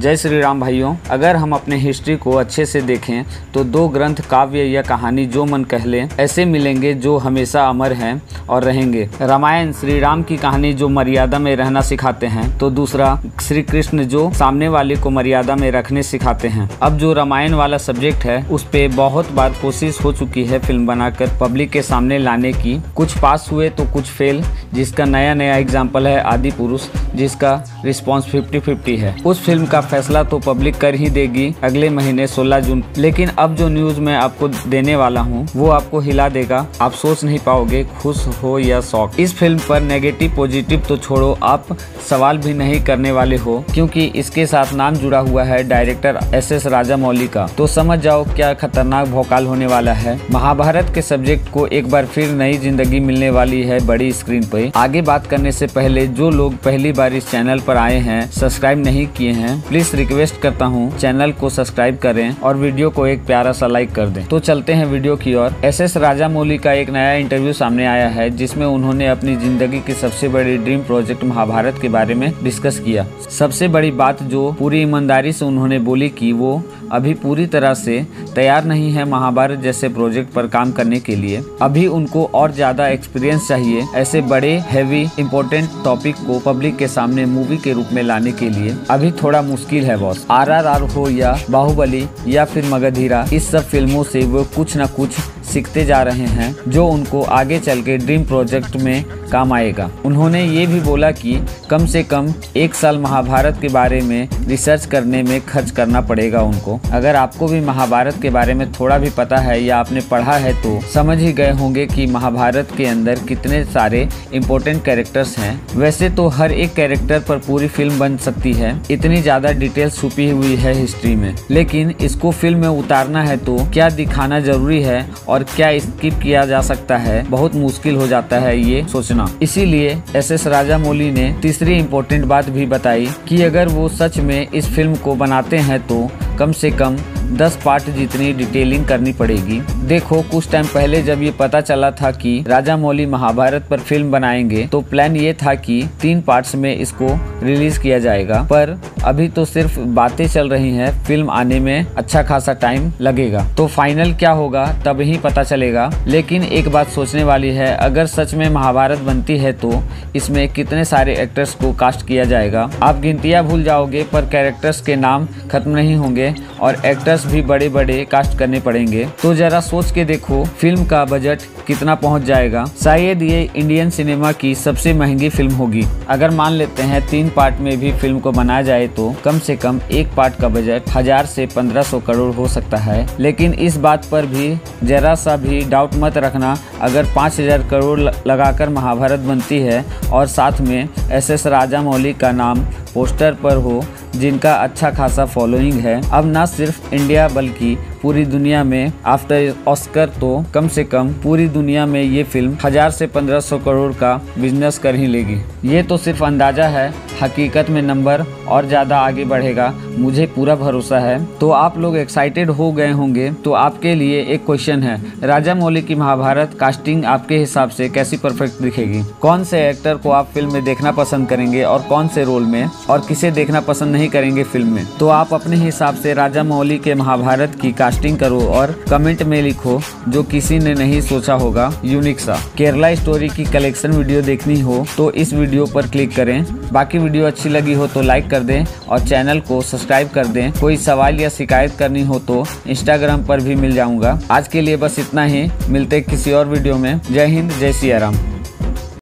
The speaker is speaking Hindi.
जय श्री राम भाइयों, अगर हम अपने हिस्ट्री को अच्छे से देखें तो दो ग्रंथ, काव्य या कहानी, जो मन कह लें, ऐसे मिलेंगे जो हमेशा अमर हैं और रहेंगे। रामायण श्री राम की कहानी जो मर्यादा में रहना सिखाते हैं, तो दूसरा श्री कृष्ण जो सामने वाले को मर्यादा में रखने सिखाते हैं। अब जो रामायण वाला सब्जेक्ट है उस पे बहुत बार कोशिश हो चुकी है फिल्म बनाकर पब्लिक के सामने लाने की, कुछ पास हुए तो कुछ फेल, जिसका नया एग्जाम्पल है आदि पुरुष, जिसका रिस्पॉन्स 50-50 है। उस फिल्म का फैसला तो पब्लिक कर ही देगी अगले महीने 16 जून। लेकिन अब जो न्यूज मैं आपको देने वाला हूँ वो आपको हिला देगा, आप सोच नहीं पाओगे, खुश हो या शौक। इस फिल्म पर नेगेटिव पॉजिटिव तो छोड़ो, आप सवाल भी नहीं करने वाले हो, क्योंकि इसके साथ नाम जुड़ा हुआ है डायरेक्टर SS राजामौली का। तो समझ जाओ क्या खतरनाक भौकाल होने वाला है। महाभारत के सब्जेक्ट को एक बार फिर नई जिंदगी मिलने वाली है बड़ी स्क्रीन पर। आगे बात करने से पहले जो लोग पहली बार इस चैनल पर आए हैं, सब्सक्राइब नहीं किए हैं, प्लीज रिक्वेस्ट करता हूँ चैनल को सब्सक्राइब करें और वीडियो को एक प्यारा सा लाइक कर दें। तो चलते हैं वीडियो की ओर। SS राजामौली का एक नया इंटरव्यू सामने आया है जिसमें उन्होंने अपनी जिंदगी की सबसे बड़ी ड्रीम प्रोजेक्ट महाभारत के बारे में डिस्कस किया। सबसे बड़ी बात जो पूरी ईमानदारी से उन्होंने बोली कि वो अभी पूरी तरह से तैयार नहीं है महाभारत जैसे प्रोजेक्ट पर काम करने के लिए। अभी उनको और ज्यादा एक्सपीरियंस चाहिए ऐसे बड़े हैवी इम्पोर्टेंट टॉपिक को पब्लिक के सामने मूवी के रूप में लाने के लिए। अभी थोड़ा मुश्किल है बॉस। RRR हो या बाहुबली या फिर मगधीरा, इस सब फिल्मों से वो कुछ न कुछ सीखते जा रहे हैं जो उनको आगे चल के ड्रीम प्रोजेक्ट में काम आएगा। उन्होंने ये भी बोला कि कम से कम 1 साल महाभारत के बारे में रिसर्च करने में खर्च करना पड़ेगा उनको। अगर आपको भी महाभारत के बारे में थोड़ा भी पता है या आपने पढ़ा है तो समझ ही गए होंगे कि महाभारत के अंदर कितने सारे इम्पोर्टेंट कैरेक्टर्स हैं। वैसे तो हर एक कैरेक्टर पर पूरी फिल्म बन सकती है, इतनी ज़्यादा डिटेल छुपी हुई है हिस्ट्री में। लेकिन इसको फिल्म में उतारना है तो क्या दिखाना जरूरी है और क्या स्किप किया जा सकता है, बहुत मुश्किल हो जाता है ये सोचना। इसीलिए SS राजामौली ने तीसरी इम्पोर्टेंट बात भी बताई कि अगर वो सच में इस फिल्म को बनाते हैं तो कम से कम 10 पार्ट जितनी डिटेलिंग करनी पड़ेगी। देखो, कुछ टाइम पहले जब ये पता चला था कि राजामौली महाभारत पर फिल्म बनाएंगे तो प्लान ये था कि 3 पार्ट्स में इसको रिलीज किया जाएगा, पर अभी तो सिर्फ बातें चल रही हैं, फिल्म आने में अच्छा खासा टाइम लगेगा। तो फाइनल क्या होगा तब ही पता चलेगा। लेकिन एक बात सोचने वाली है, अगर सच में महाभारत बनती है तो इसमें कितने सारे एक्टर्स को कास्ट किया जाएगा। आप गिनतियाँ भूल जाओगे पर कैरेक्टर्स के नाम खत्म नहीं होंगे और एक्टर्स भी बड़े बड़े कास्ट करने पड़ेंगे। तो जरा सोच के देखो फिल्म का बजट कितना पहुंच जाएगा। शायद ये इंडियन सिनेमा की सबसे महंगी फिल्म होगी। अगर मान लेते हैं 3 पार्ट में भी फिल्म को बनाया जाए तो कम से कम 1 पार्ट का बजट 1000 से 1500 करोड़ हो सकता है। लेकिन इस बात पर भी जरा सा भी डाउट मत रखना, अगर 5000 करोड़ लगाकर महाभारत बनती है और साथ में SS राजामौली का नाम पोस्टर पर हो, जिनका अच्छा खासा फॉलोइंग है, अब ना सिर्फ इंडिया बल्कि पूरी दुनिया में, आफ्टर ऑस्कर तो कम से कम पूरी दुनिया में ये फिल्म 1000 से 1500 करोड़ का बिजनेस कर ही लेगी। ये तो सिर्फ अंदाजा है, हकीकत में नंबर और ज़्यादा आगे बढ़ेगा, मुझे पूरा भरोसा है। तो आप लोग एक्साइटेड हो गए होंगे, तो आपके लिए एक क्वेश्चन है, राजामौली की महाभारत कास्टिंग आपके हिसाब से कैसी परफेक्ट दिखेगी? कौन से एक्टर को आप फिल्म में देखना पसंद करेंगे और कौन से रोल में, और किसे देखना पसंद नहीं करेंगे फिल्म में? तो आप अपने हिसाब से राजामौली के महाभारत की कास्टिंग करो और कमेंट में लिखो जो किसी ने नहीं सोचा होगा, यूनिक सा। केरला स्टोरी की कलेक्शन वीडियो देखनी हो तो इस वीडियो पर क्लिक करें। बाकी वीडियो अच्छी लगी हो तो लाइक कर दें और चैनल को सब्सक्राइब कर दें। कोई सवाल या शिकायत करनी हो तो इंस्टाग्राम पर भी मिल जाऊंगा। आज के लिए बस इतना ही, मिलते किसी और वीडियो में। जय हिंद, जय सियाराम।